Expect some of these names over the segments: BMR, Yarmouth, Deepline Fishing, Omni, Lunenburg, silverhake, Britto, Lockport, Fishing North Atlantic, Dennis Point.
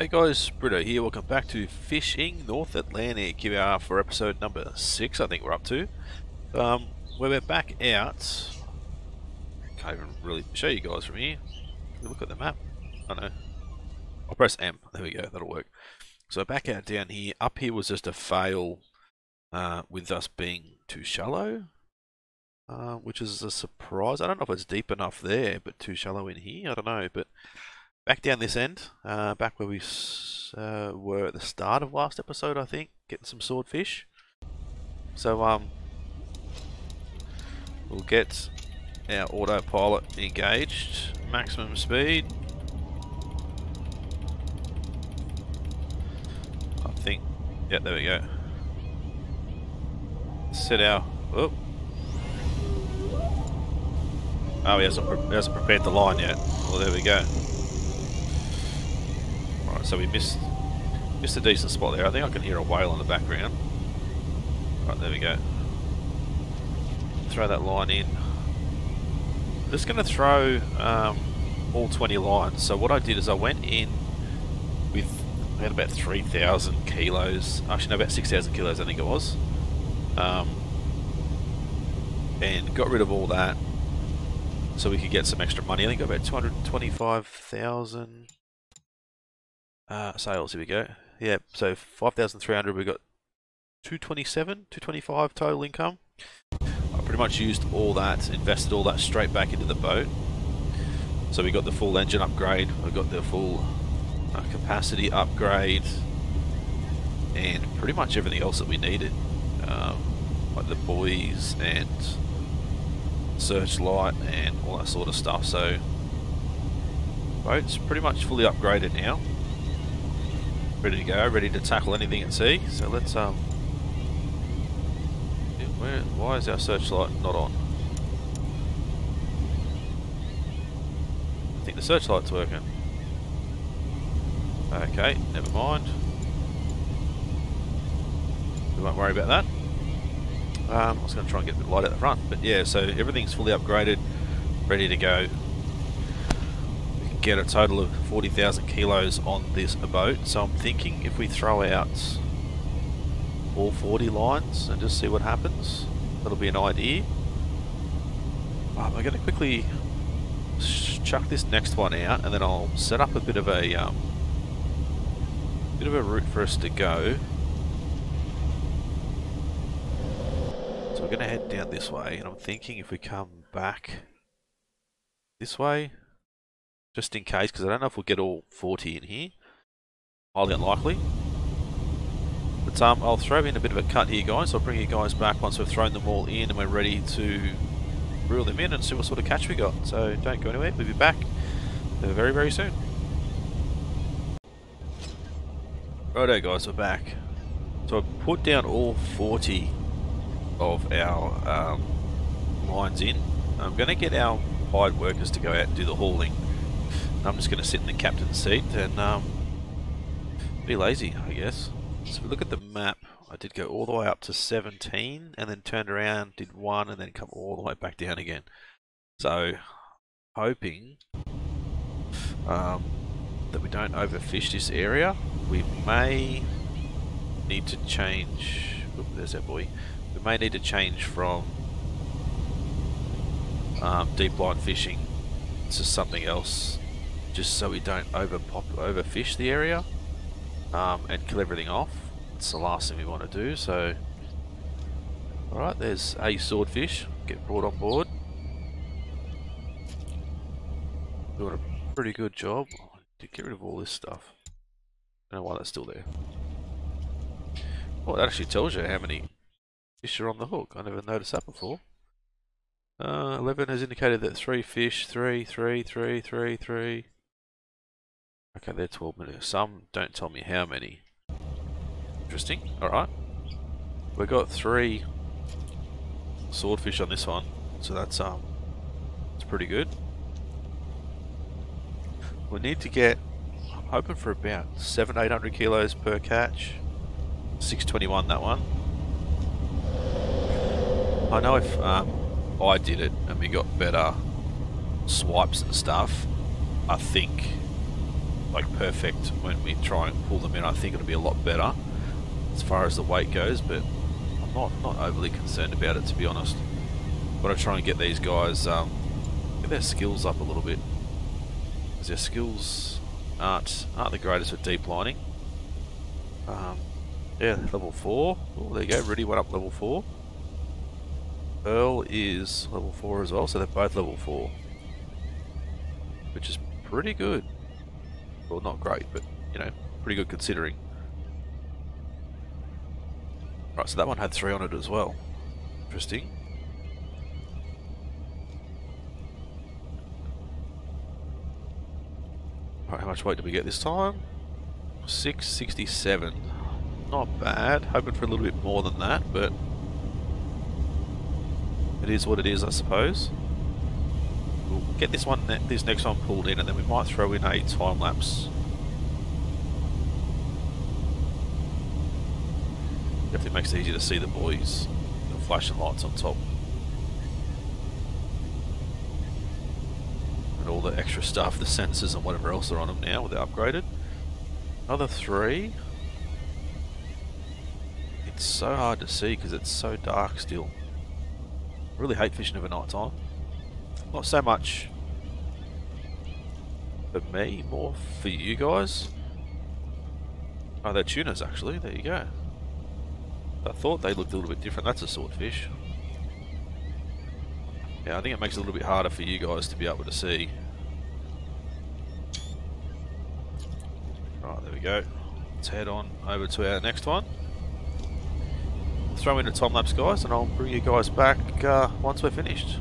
Hey guys, Britto here, welcome back to Fishing North Atlantic. Here we are for episode number 6, I think we're up to. Where we're back out. Can't even really show you guys from here. Look at the map. I know. I'll press M. There we go, that'll work. So back out down here. Up here was just a fail with us being too shallow. Which is a surprise. I don't know if it's deep enough there, but too shallow in here. I don't know, but back down this end, back where we were at the start of last episode, I think, getting some swordfish. So we'll get our autopilot engaged, maximum speed. I think, yeah, there we go. Set our, oh. Oh, he hasn't prepared the line yet. Well, there we go. Alright, so we missed a decent spot there. I think I can hear a whale in the background. Alright, there we go. Throw that line in. I'm just going to throw all 20 lines. So what I did is I went in with, I had about 3,000 kilos. Actually, no, about 6,000 kilos I think it was. And got rid of all that so we could get some extra money. I think I got about 225,000... sales, here we go. Yeah, so 5,300, we got 227, 225 total income. I pretty much used all that, invested all that straight back into the boat. So we got the full engine upgrade, we got the full capacity upgrade, and pretty much everything else that we needed. Like the buoys and searchlight and all that sort of stuff. So, boat's pretty much fully upgraded now. Ready to go, ready to tackle anything at sea. So let's why is our searchlight not on? I think the searchlight's working. Okay, never mind. We won't worry about that. I was going to try and get a bit light at the front, but yeah, so everything's fully upgraded, ready to go. Get a total of 40,000 kilos on this boat, so I'm thinking if we throw out all 40 lines and just see what happens, that'll be an idea. I'm going to quickly chuck this next one out, and then I'll set up a bit of a route for us to go. So we're going to head down this way, and I'm thinking if we come back this way. Just in case, because I don't know if we'll get all 40 in here. Highly unlikely. But I'll throw in a bit of a cut here, guys. I'll bring you guys back once we've thrown them all in and we're ready to reel them in and see what sort of catch we got. So don't go anywhere. We'll be back very, very soon. Righto, guys. We're back. So I've put down all 40 of our lines in. I'm going to get our hired workers to go out and do the hauling. I'm just going to sit in the captain's seat and be lazy, I guess. So if we look at the map, I did go all the way up to 17 and then turned around, did one, and then come all the way back down again. So, hoping that we don't overfish this area, we may need to change... Oops, there's that boy. We may need to change from deepline fishing to something else, just so we don't overfish the area and kill everything off. It's the last thing we want to do. So, all right, there's a swordfish. Get brought on board. Doing a pretty good job to get rid of all this stuff. I don't know why that's still there. Well, that actually tells you how many fish are on the hook. I never noticed that before. 11 has indicated that 3 fish, 3. Okay, they're 12 minutes. Some don't tell me how many. Interesting. Alright. We got 3 swordfish on this one, so that's it's pretty good. We need to get, I'm hoping for about 700-800 kilos per catch. 621 that one. I know if I did it and we got better swipes and stuff, I think like perfect when we try and pull them in. I think it'll be a lot better as far as the weight goes, but I'm not overly concerned about it, to be honest. But I try and get these guys, get their skills up a little bit, because their skills aren't the greatest at deep lining. Yeah, level 4. Oh, there you go. Rudy went up level 4. Earl is level 4 as well, so they're both level 4, which is pretty good. Well, not great, but you know, pretty good considering. Right, so that one had 3 on it as well. Interesting. Right, how much weight did we get this time? 667. Not bad. Hoping for a little bit more than that, but it is what it is, I suppose. We'll get this one, this next one pulled in, and then we might throw in a time lapse. Definitely makes it easier to see the boys. The flashing lights on top, and all the extra stuff, the sensors and whatever else are on them now. They're upgraded. Another 3. It's so hard to see because it's so dark still. I really hate fishing over night time. Not so much for me, more for you guys. Oh, they're tunas actually, there you go. I thought they looked a little bit different. That's a swordfish. Yeah, I think it makes it a little bit harder for you guys to be able to see. Right, there we go. Let's head on over to our next one. Throw in a time lapse, guys, and I'll bring you guys back once we're finished.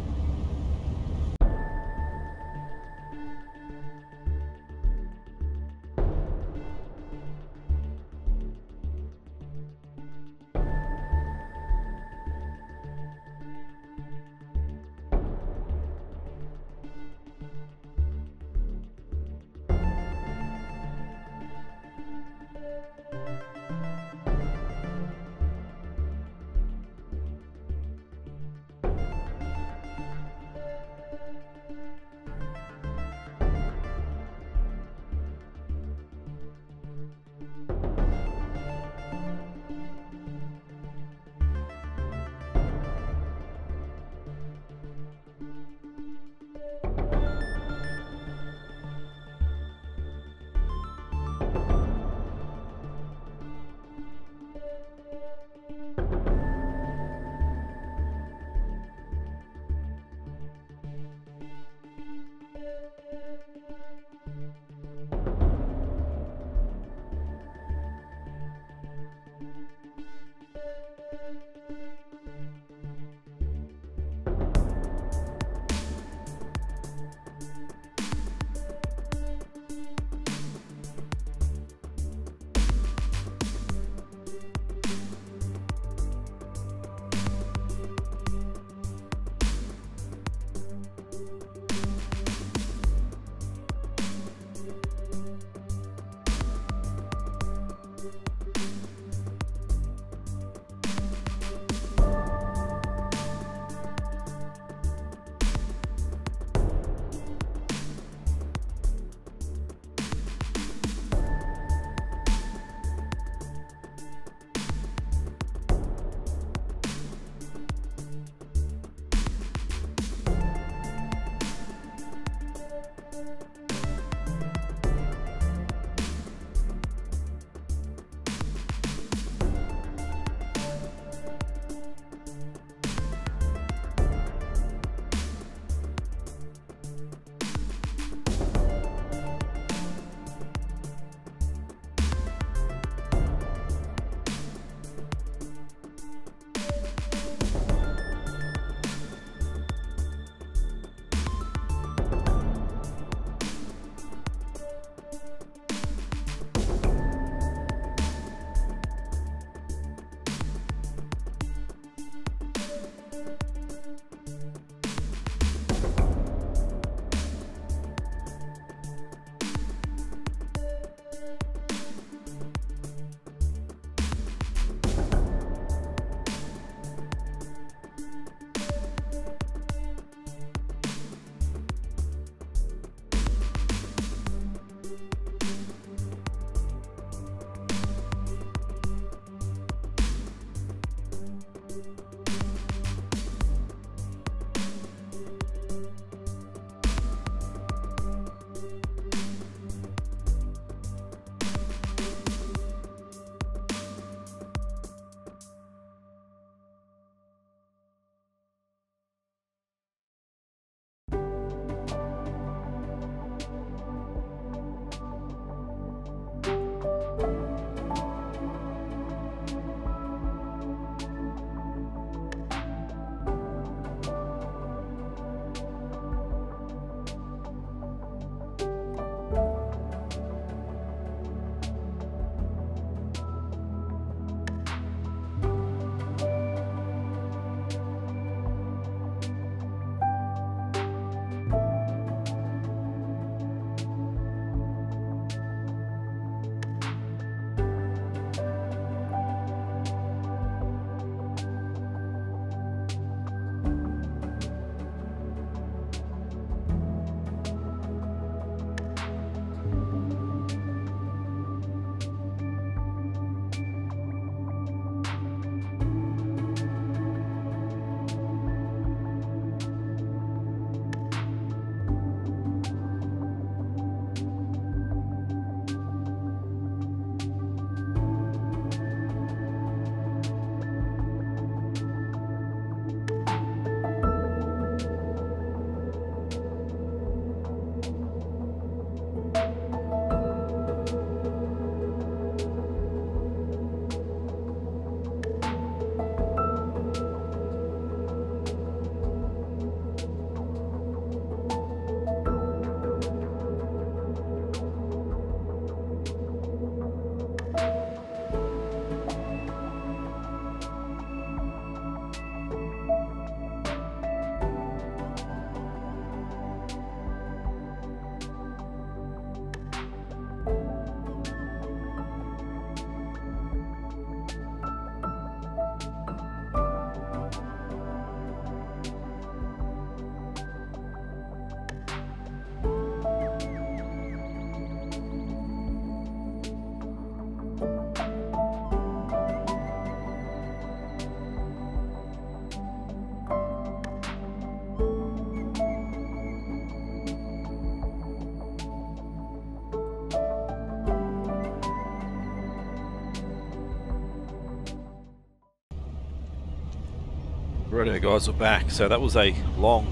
Righto guys, we're back. So that was a long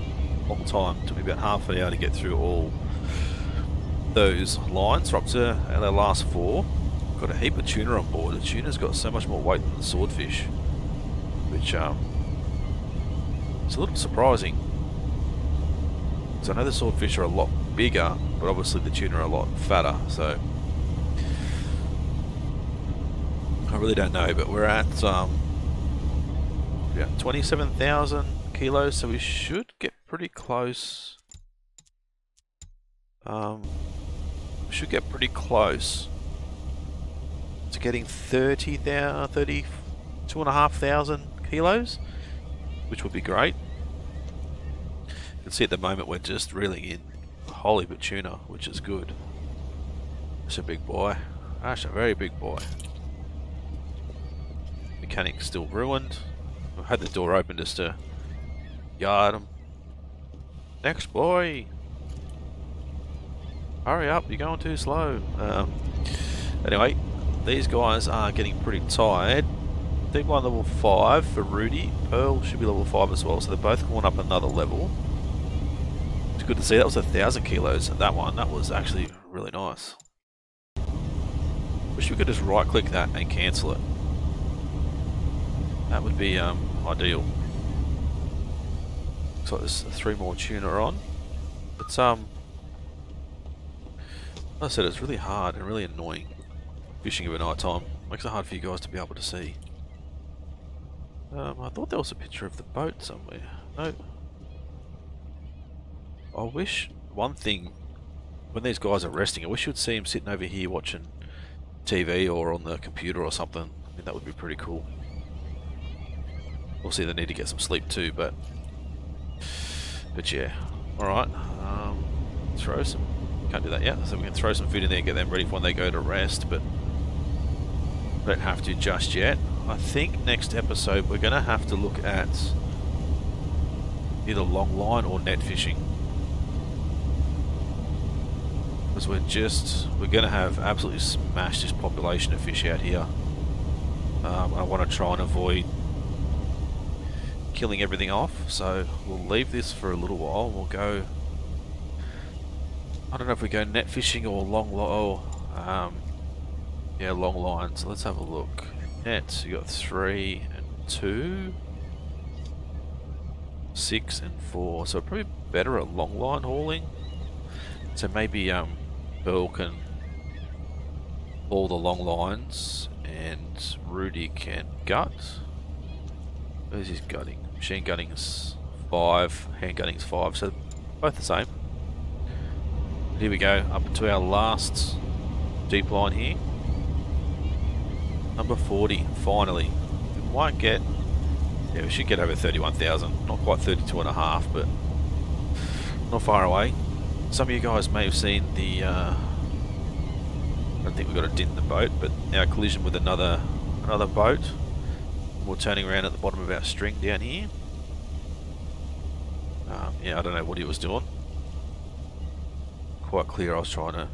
time. It took me about half an hour to get through all those lines. We're up to our last four. Got a heap of tuna on board. The tuna's got so much more weight than the swordfish, which it's a little surprising. So I know the swordfish are a lot bigger, but obviously the tuna are a lot fatter. So I really don't know, but we're at yeah, 27,000 kilos, so we should get pretty close. We should get pretty close to getting 32,500 kilos, which would be great. You can see at the moment we're just reeling in a whole heap of tuna, which is good. It's a big boy. That's a very big boy. Mechanic's still ruined. I've had the door open just to yard him. Next boy! Hurry up, you're going too slow. Anyway, these guys are getting pretty tired. Deepline level 5 for Rudy. Pearl should be level 5 as well, so they're both going up another level. It's good to see. That was 1,000 kilos at that one. That was actually really nice. Wish we could just right click that and cancel it. That would be ideal. Looks like there's 3 more tuna on. It's like I said, it's really hard and really annoying fishing over night time. Makes it hard for you guys to be able to see. I thought there was a picture of the boat somewhere. No. I wish one thing when these guys are resting, I wish you'd see them sitting over here watching TV or on the computer or something. I mean, that would be pretty cool. Obviously they need to get some sleep too, but yeah. Alright, throw some, can't do that yet, so we can throw some food in there and get them ready for when they go to rest, but don't have to just yet. I think next episode we're going to have to look at either long line or net fishing, because we're going to have absolutely smashed this population of fish out here. I want to try and avoid killing everything off, so we'll leave this for a little while. We'll go, I don't know if we go net fishing or long line. So let's have a look. Nets, you got 3 and 2, 6 and 4, so probably better at long line hauling. So maybe Pearl can haul the long lines and Rudy can gut. Where's his gutting? Machine gutting's 5, hand gutting's 5, so both the same. But here we go, up to our last deep line here. Number 40, finally. We might get, yeah, we should get over 31,000. Not quite 32.5, but not far away. Some of you guys may have seen the, I don't think we got a dent in the boat, but our collision with another boat. We're turning around at the bottom of our string down here. Yeah, I don't know what he was doing. Quite clear I was trying to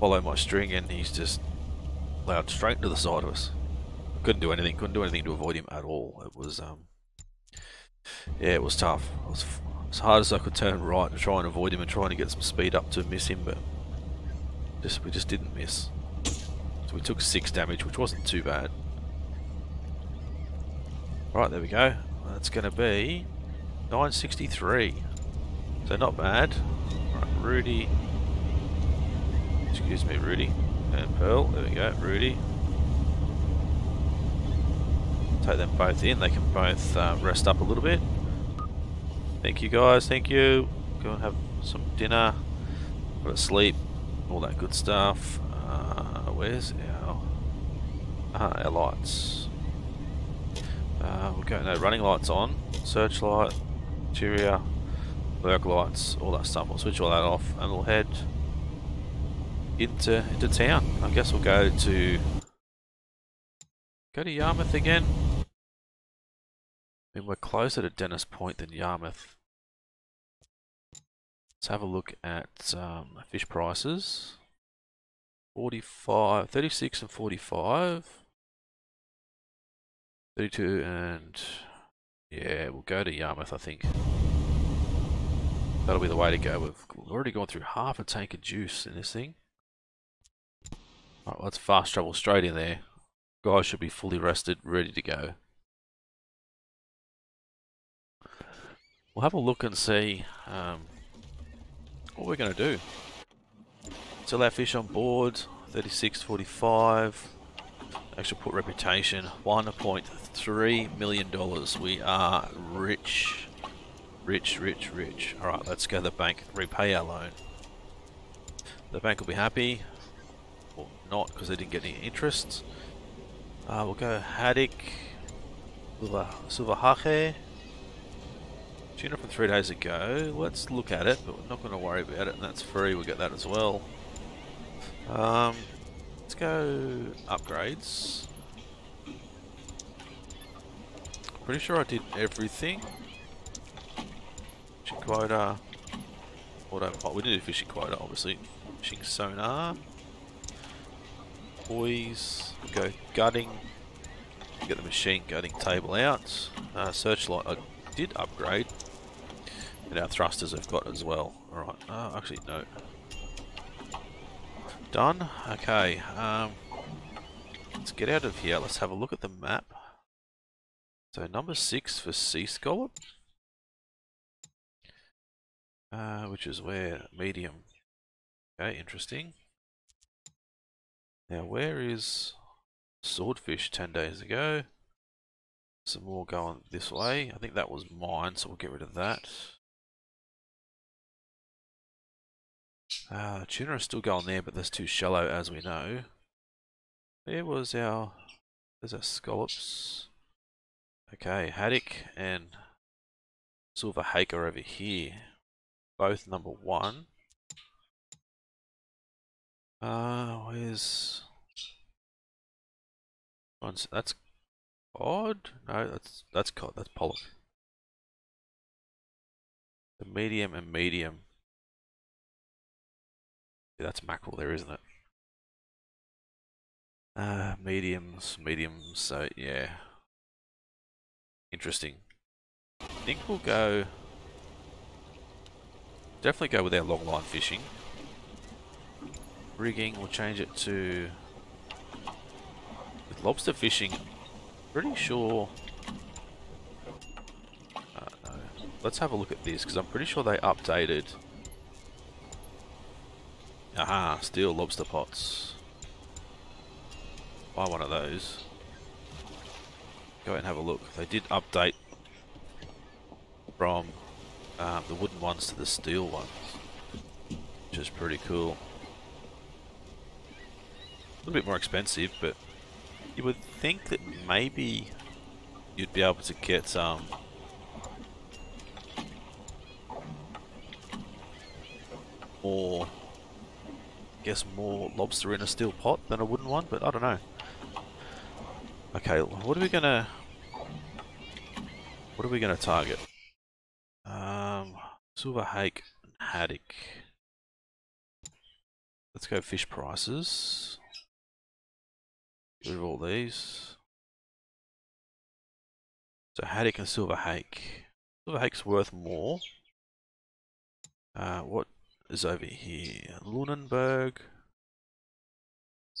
follow my string and he's just plowed straight into the side of us. Couldn't do anything to avoid him at all. It was yeah, it was tough. It was as hard as I could turn right and try and avoid him and trying to get some speed up to miss him, but we just didn't miss. So we took 6 damage, which wasn't too bad. Right, there we go. That's going to be 963. So not bad. Right, Rudy. Excuse me, Rudy. And Pearl. There we go, Rudy. Take them both in. They can both rest up a little bit. Thank you guys, thank you. Go and have some dinner. Go to sleep. All that good stuff. Where's our lights? We'll go, no, running lights on, searchlight, interior, work lights, all that stuff. We'll switch all that off and we'll head into town. I guess we'll go to Yarmouth again. I mean, we're closer to Dennis Point than Yarmouth. Let's have a look at fish prices. 45, 36 and 45. 32 and Yeah, we'll go to Yarmouth, I think. That'll be the way to go. We've already gone through half a tank of juice in this thing. Alright, let's fast travel straight in there. Guys should be fully rested, ready to go. We'll have a look and see what we're going to do. Still our fish on board, 36.45. Actually put reputation, $1.3 million. We are rich. Rich. Alright, let's go to the bank, repay our loan. The bank will be happy. Or not, because they didn't get any interest. We'll go haddock, silverhache, tuna from 3 days ago. Let's look at it, but we're not going to worry about it, and that's free, we'll get that as well. Let's go upgrades. Pretty sure I did everything. Fishing quota, autopilot, we did a fishing quota obviously. Fishing sonar. Boys, go gutting, get the machine gutting table out. Searchlight, I did upgrade, and our thrusters have got as well. Alright, actually, no. Done? Okay, let's get out of here. Let's have a look at the map. So, number 6 for sea scallop, which is where medium. Okay, interesting. Now where is swordfish 10 days ago? Some more going this way. I think that was mine, so we'll get rid of that. Tuna is still going there, but that's too shallow as we know. There was our... there's our scallops. Okay, haddock and silverhake are over here. Both number 1. Where's... that's cod? No, that's cod, that's pollock. The medium and medium. Yeah, that's mackerel there, isn't it? Mediums, so yeah. Interesting. I think we'll go... definitely go with our long line fishing. Rigging, we'll change it to, with lobster fishing, pretty sure, no. Let's have a look at this, because I'm pretty sure they updated, aha, steel lobster pots, buy one of those, go and have a look, they did update from the wooden ones to the steel ones, which is pretty cool. A little bit more expensive, but you would think that maybe you'd be able to get more, I guess, more lobster in a steel pot than a wooden one, but I don't know. Okay, what are we gonna target? Silverhake and haddock. Let's go fish prices. Get rid of all these. So haddock and silverhake. Silverhake's worth more. What is over here? Lunenburg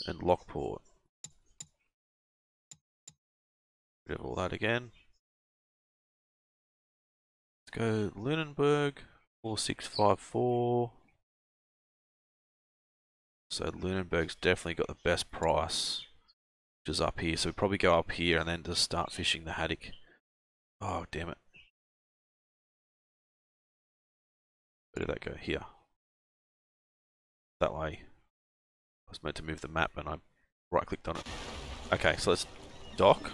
and Lockport. Get rid of all that again. Let's go Lunenburg. 4654. So Lunenburg's definitely got the best price, which is up here, so we probably go up here and then just start fishing the haddock. Oh, damn it. Where did that go? Here. That way. I was meant to move the map and I right-clicked on it. Okay, so let's dock.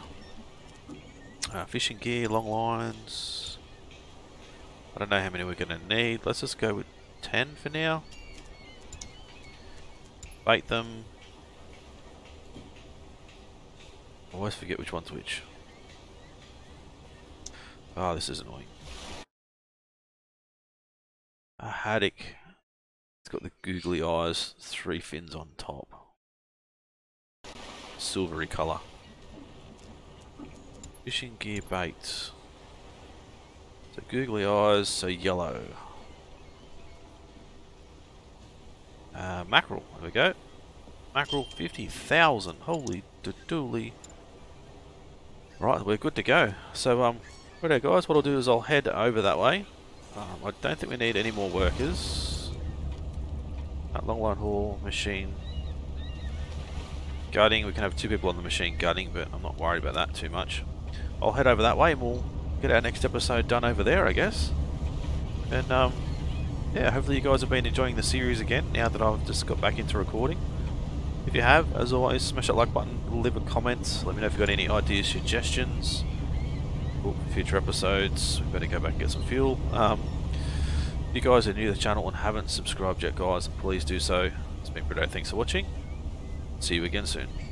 Fishing gear, long lines. I don't know how many we're going to need. Let's just go with 10 for now. Bait them. I always forget which one's which. Oh, this is annoying. A haddock. It's got the googly eyes, 3 fins on top. Silvery colour. Fishing gear bait. So googly eyes, so yellow. Mackerel, there we go. Mackerel, 50,000. Holy doodly. Right, we're good to go. So, righto guys, what I'll do is I'll head over that way. I don't think we need any more workers. That long line haul, machine guarding. We can have two people on the machine guarding, but I'm not worried about that too much. I'll head over that way and we'll get our next episode done over there, I guess. And, yeah, hopefully you guys have been enjoying the series again now that I've just got back into recording. If you have, as always, smash that like button, leave a comment, let me know if you've got any ideas, suggestions for future episodes. We better go back and get some fuel. If you guys are new to the channel and haven't subscribed yet, guys, please do so. It's been Britto, thanks for watching. See you again soon.